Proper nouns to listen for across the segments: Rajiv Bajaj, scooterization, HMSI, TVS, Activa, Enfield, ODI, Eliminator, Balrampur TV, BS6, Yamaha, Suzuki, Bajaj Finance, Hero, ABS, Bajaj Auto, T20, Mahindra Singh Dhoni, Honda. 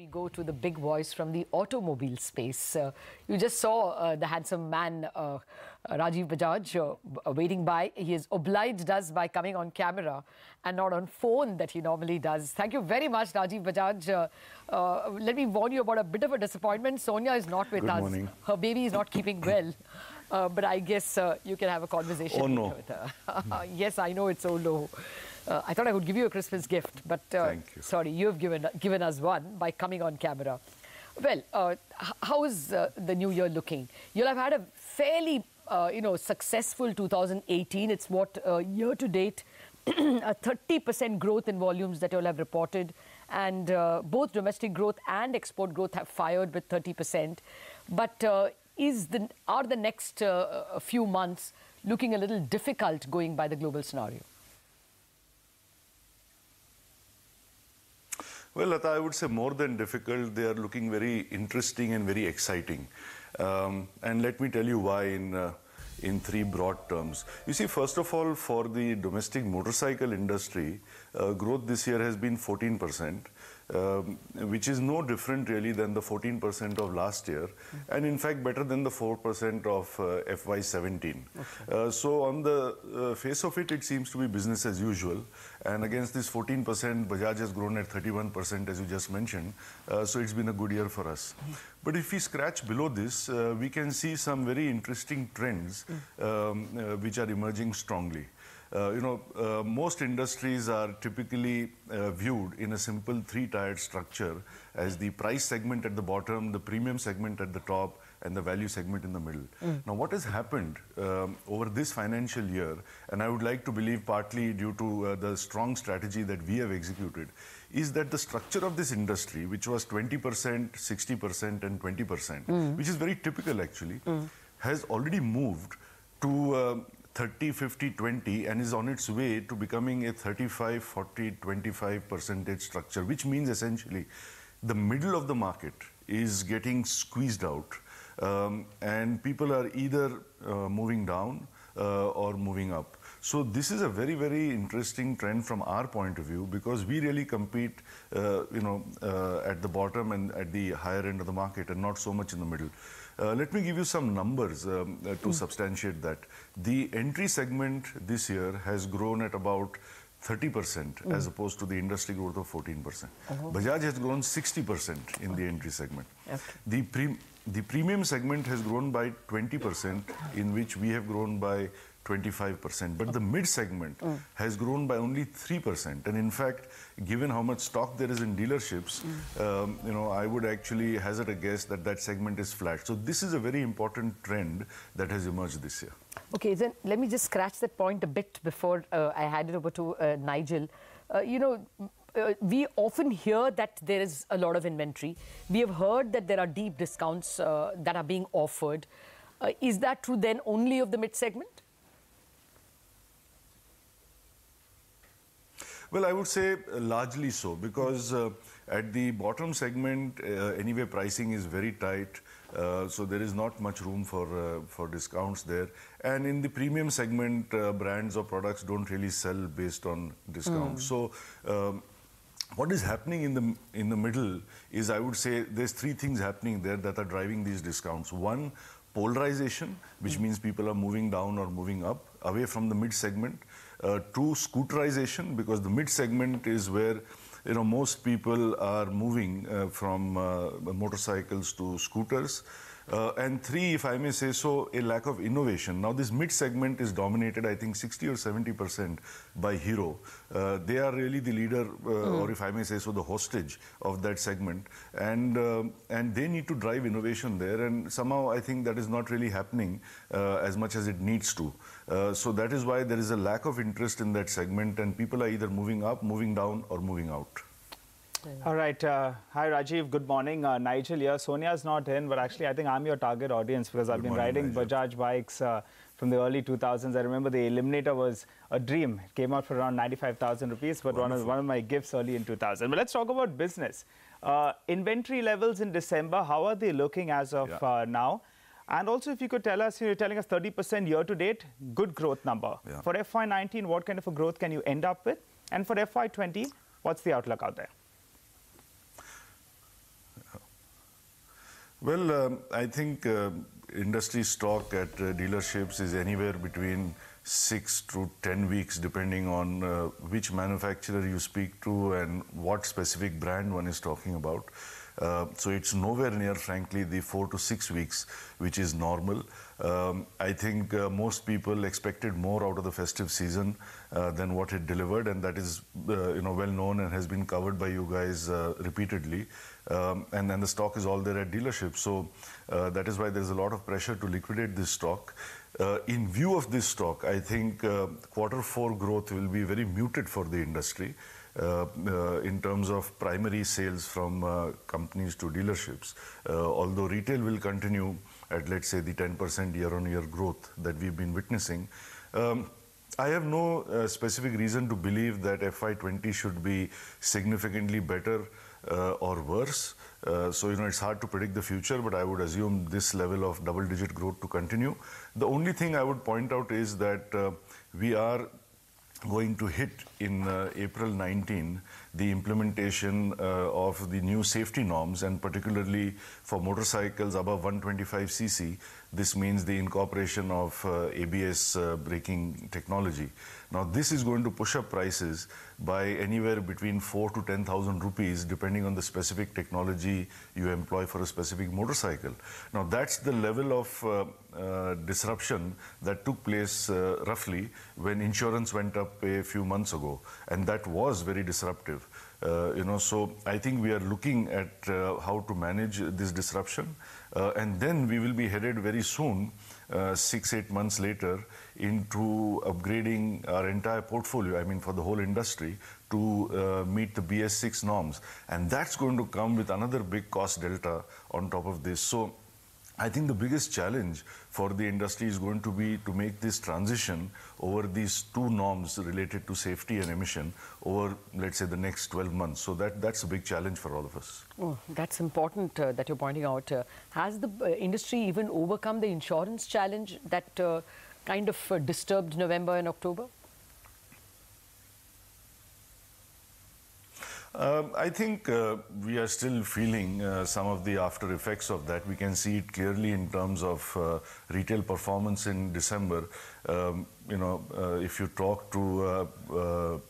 we go to the big voice from the automobile space. You just saw the handsome man, Rajiv Bajaj, waiting by. He has obliged us by coming on camera and not on phone that he normally does. Thank you very much, Rajiv Bajaj. Let me warn you about a bit of a disappointment. Sonia is not with us. Good morning. Her baby is not keeping well. But I guess you can have a conversation with her. Yes, I know it's so low. I thought I would give you a Christmas gift, but sorry, you have given us one by coming on camera. Well, how is the new year looking? You'll have had a fairly, successful 2018. It's what year to date, a 30% growth in volumes that you'll have reported, and both domestic growth and export growth have fired with 30%. But are the next few months looking a little difficult going by the global scenario? Well, Lata, I would say more than difficult, they are looking very interesting and very exciting. And let me tell you why in three broad terms. You see, first of all, for the domestic motorcycle industry, growth this year has been 14%. Which is no different really than the 14% of last year, and in fact better than the 4% of FY17. So on the face of it, it seems to be business as usual, and against this 14%, Bajaj has grown at 31% as you just mentioned, so it's been a good year for us. But if we scratch below this, we can see some very interesting trends which are emerging strongly. Most industries are typically viewed in a simple three-tiered structure as the price segment at the bottom, the premium segment at the top, and the value segment in the middle. Now, what has happened over this financial year, and I would like to believe partly due to the strong strategy that we have executed, is that the structure of this industry, which was 20%, 60%, and 20%, which is very typical actually, has already moved to 30, 50, 20, and is on its way to becoming a 35, 40, 25% structure, which means essentially the middle of the market is getting squeezed out, and people are either moving down or moving up. So this is a very, very interesting trend from our point of view, because we really compete, at the bottom and at the higher end of the market and not so much in the middle. Let me give you some numbers to substantiate that. The entry segment this year has grown at about 30% as opposed to the industry growth of 14%. Bajaj has grown 60% in the entry segment. The premium segment has grown by 20%, in which we have grown by 25%, but the mid segment has grown by only 3%. And in fact, given how much stock there is in dealerships, I would actually hazard a guess that that segment is flat. So this is a very important trend that has emerged this year. Okay, then let me just scratch that point a bit before I hand it over to Nigel. We often hear that there is a lot of inventory. We have heard that there are deep discounts that are being offered. Is that true then only of the mid segment? Well, I would say largely so, because at the bottom segment, anyway, pricing is very tight, so there is not much room for discounts there. And in the premium segment, brands or products don't really sell based on discounts. So what is happening in the middle is, I would say, there's three things happening there that are driving these discounts. One, polarization, which means people are moving down or moving up, away from the mid segment. Two, scooterization, because the mid segment is where most people are moving from motorcycles to scooters. And three, if I may say so, a lack of innovation. Now, this mid segment is dominated, I think, 60 or 70% by Hero. They are really the leader, or if I may say so, the hostage of that segment. And they need to drive innovation there. And somehow, I think that is not really happening as much as it needs to. So that is why there is a lack of interest in that segment. And people are either moving up, moving down, or moving out. All right. Hi, Rajiv. Good morning. Nigel here. Sonia's not in, but actually I think I'm your target audience, because I've been riding Bajaj bikes from the early 2000s. I remember the Eliminator was a dream. It came out for around 95,000 rupees, but one of my gifts early in 2000. But let's talk about business. Inventory levels in December, how are they looking as of now? And also, if you could tell us, you're telling us 30% year-to-date, good growth number. For FY19, what kind of a growth can you end up with? And for FY20, what's the outlook out there? Well, I think industry stock at dealerships is anywhere between 6 to 10 weeks, depending on which manufacturer you speak to and what specific brand one is talking about. So it's nowhere near, frankly, the 4 to 6 weeks, which is normal. I think most people expected more out of the festive season than what it delivered, and that is well known and has been covered by you guys repeatedly. And then the stock is all there at dealerships. So that is why there's a lot of pressure to liquidate this stock. In view of this stock, I think Q4 growth will be very muted for the industry in terms of primary sales from companies to dealerships, although retail will continue at, let's say, the 10% year-on-year growth that we've been witnessing. I have no specific reason to believe that FY20 should be significantly better or worse. So, it's hard to predict the future, but I would assume this level of double-digit growth to continue. The only thing I would point out is that we are going to hit in April 19 the implementation of the new safety norms, and particularly for motorcycles above 125cc, this means the incorporation of ABS braking technology. Now, this is going to push up prices by anywhere between 4,000 to 10,000 rupees, depending on the specific technology you employ for a specific motorcycle. Now, that's the level of disruption that took place roughly when insurance went up a few months ago, and that was very disruptive. So I think we are looking at how to manage this disruption, and then we will be headed very soon, 6-8 months later, into upgrading our entire portfolio, I mean for the whole industry, to meet the BS6 norms. And that's going to come with another big cost delta on top of this. So I think the biggest challenge for the industry is going to be to make this transition over these two norms related to safety and emission over, let's say, the next 12 months. So that's a big challenge for all of us. Oh, that's important that you're pointing out. Has the industry even overcome the insurance challenge that kind of disturbed November and October? I think we are still feeling some of the after effects of that. We can see it clearly in terms of retail performance in December. If you talk to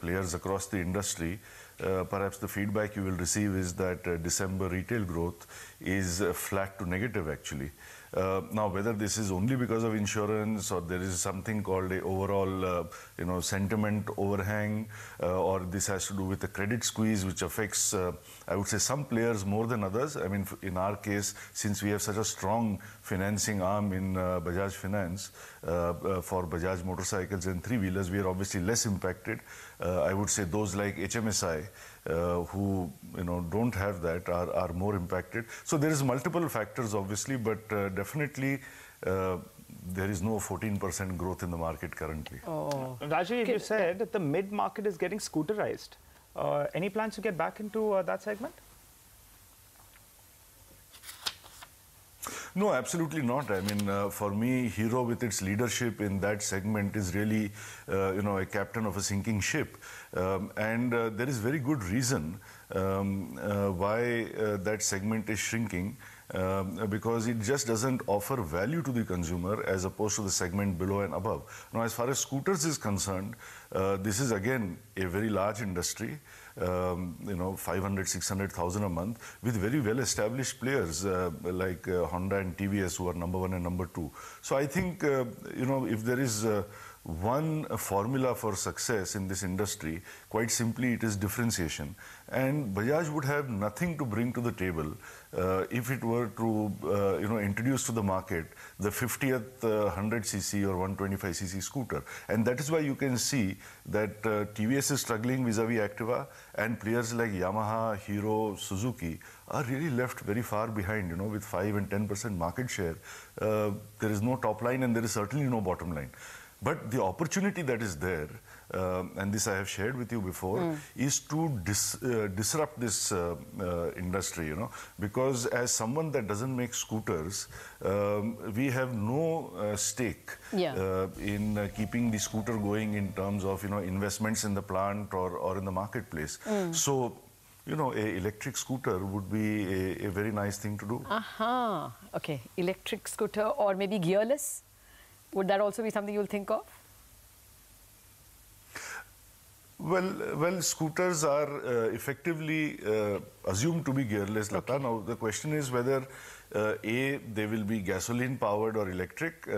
players across the industry, perhaps the feedback you will receive is that December retail growth is flat to negative, actually. Now, whether this is only because of insurance or there is something called a overall, sentiment overhang, or this has to do with the credit squeeze, which affects, I would say, some players more than others. I mean, in our case, since we have such a strong financing arm in Bajaj Finance for Bajaj motorcycles and three-wheelers, we are obviously less impacted. I would say those like HMSI, who don't have that are more impacted. So there is multiple factors, obviously, but definitely there is no 14% growth in the market currently. Oh. Rajiv, you said that the mid-market is getting scooterized. Any plans to get back into that segment? No, absolutely not. I mean, for me, Hero with its leadership in that segment is really, a captain of a sinking ship. And there is very good reason why that segment is shrinking, because it just doesn't offer value to the consumer as opposed to the segment below and above. Now, as far as scooters is concerned, this is again a very large industry, 500,000-600,000 a month, with very well-established players like Honda and TVS, who are #1 and #2. So I think, if there is one formula for success in this industry, quite simply it is differentiation. And Bajaj would have nothing to bring to the table if it were to introduce to the market the 50th 100cc or 125cc scooter. And that is why you can see that TVS is struggling vis-a-vis Activa, and players like Yamaha, Hero, Suzuki are really left very far behind, with 5 and 10% market share. There is no top line and there is certainly no bottom line. But the opportunity that is there, and this I have shared with you before, is to disrupt this industry, because as someone that doesn't make scooters, we have no stake in keeping the scooter going in terms of, investments in the plant or in the marketplace. So, an electric scooter would be a very nice thing to do. Aha. Okay. Electric scooter or maybe gearless. Would that also be something you'll think of? Well, scooters are effectively assumed to be gearless, Lata. Okay. Now, the question is whether, A, they will be gasoline-powered or electric,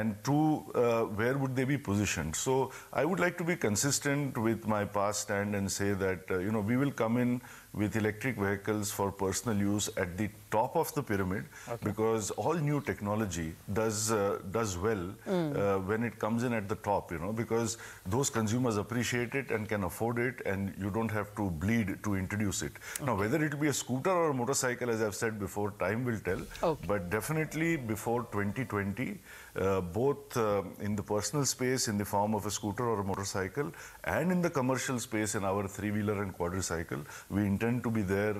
and two, where would they be positioned? So, I would like to be consistent with my past stand and say that, you know, we will come in with electric vehicles for personal use at the top of the pyramid, okay, because all new technology does well when it comes in at the top, you know, because those consumers appreciate it and can afford it, and you don't have to bleed to introduce it. Okay. Now, whether it will be a scooter or a motorcycle, as I've said before, time will tell. Okay. But definitely before 2020, both in the personal space in the form of a scooter or a motorcycle and in the commercial space in our three-wheeler and quadricycle, we intend to be there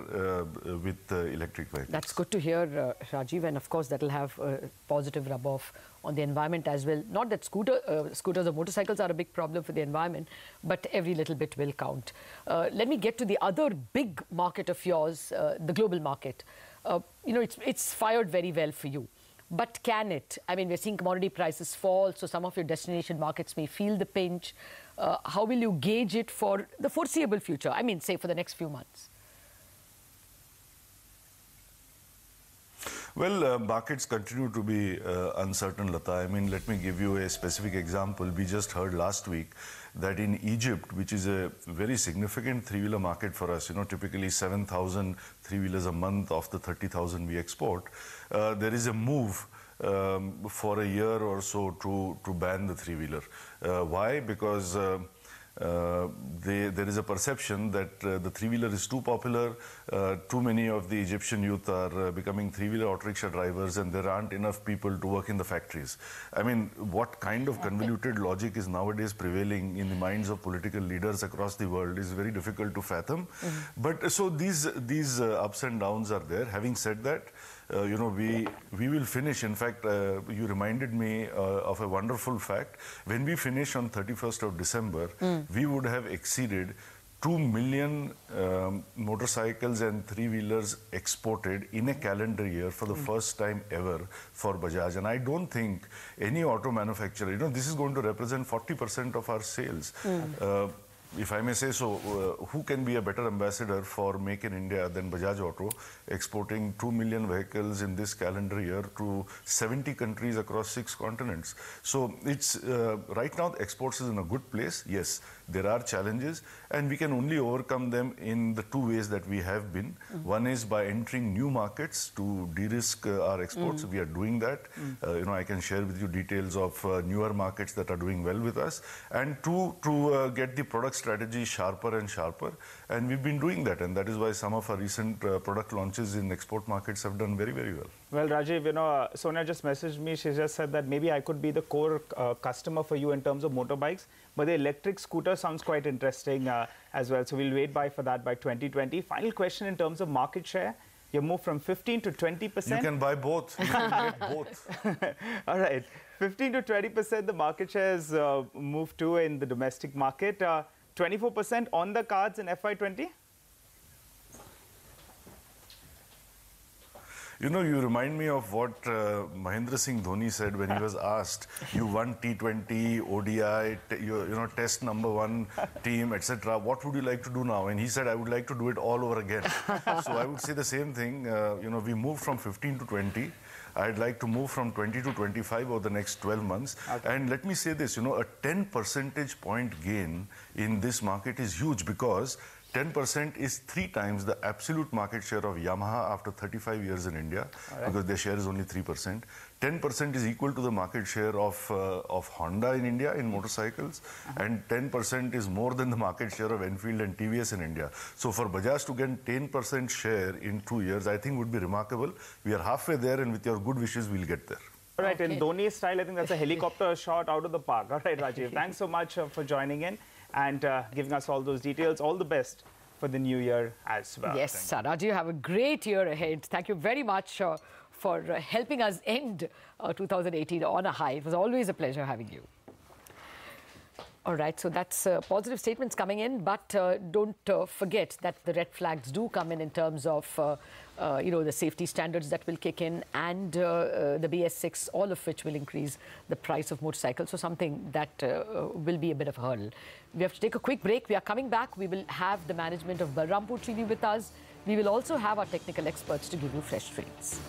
with electric vehicles. That's good to hear, Rajiv, and of course that will have a positive rub-off on the environment as well. Not that scooters or motorcycles are a big problem for the environment, but every little bit will count. Let me get to the other big market of yours, the global market. You know, it's fired very well for you. But can it? I mean, we're seeing commodity prices fall, so some of your destination markets may feel the pinch. How will you gauge it for the foreseeable future? I mean, say, for the next few months. Well, markets continue to be uncertain, Lata. I mean, let me give you a specific example. We just heard last week that in Egypt, which is a very significant three-wheeler market for us, you know, typically 7,000 three-wheelers a month of the 30,000 we export, there is a move for a year or so to ban the three-wheeler. Why? Because there is a perception that the three-wheeler is too popular, too many of the Egyptian youth are becoming three-wheeler auto rickshaw drivers, and there aren't enough people to work in the factories. I mean, what kind of convoluted logic is nowadays prevailing in the minds of political leaders across the world is very difficult to fathom. Mm-hmm. But so these ups and downs are there. Having said that, you know, we will finish. In fact, you reminded me of a wonderful fact. When we finish on 31st of December, we would have exceeded 2 million motorcycles and three-wheelers exported in a calendar year for the first time ever for Bajaj. And I don't think any auto manufacturer, you know, this is going to represent 40% of our sales. If I may say so, who can be a better ambassador for Make in India than Bajaj Auto, exporting 2 million vehicles in this calendar year to 70 countries across 6 continents. So it's right now the exports is in a good place. Yes, there are challenges, and we can only overcome them in the two ways that we have been. One is by entering new markets to de-risk our exports. We are doing that. You know, I can share with you details of newer markets that are doing well with us. And two, to get the products strategy sharper and sharper, and we've been doing that, and that is why some of our recent product launches in export markets have done very, very well. Well, Rajiv, you know, Sonia just messaged me. She just said that maybe I could be the core customer for you in terms of motorbikes, but the electric scooter sounds quite interesting as well. So we'll wait for that by 2020. Final question in terms of market share. You move from 15% to 20%. You can buy both. You can get both. All right, 15% to 20%. The market shares moved to in the domestic market. 24% on the cards in FY20? You know, you remind me of what Mahindra Singh Dhoni said when he was asked, you won T20, ODI, you know, test #1 team, etc. What would you like to do now? And he said, I would like to do it all over again. So I would say the same thing. You know, we moved from 15 to 20. I'd like to move from 20 to 25 over the next 12 months. Okay. And let me say this, you know, a 10 percentage point gain in this market is huge, because 10% is 3 times the absolute market share of Yamaha after 35 years in India, right, because their share is only 3%. 10% is equal to the market share of Honda in India in motorcycles, and 10% is more than the market share of Enfield and TVS in India. So for Bajaj to get 10% share in 2 years, I think would be remarkable. We are halfway there, and with your good wishes, we'll get there. All right, okay. In Dhoni's style, I think that's a helicopter shot out of the park. All right, Rajiv, thanks so much for joining in and giving us all those details. All the best for the new year as well. Yes, sir. Rajiv, have a great year ahead. Thank you very much for helping us end 2018 on a high. It was always a pleasure having you. All right, so that's positive statements coming in, but don't forget that the red flags do come in terms of, the safety standards that will kick in and the BS6, all of which will increase the price of motorcycles. So something that will be a bit of a hurdle. We have to take a quick break. We are coming back. We will have the management of Balrampur TV with us. We will also have our technical experts to give you fresh trades.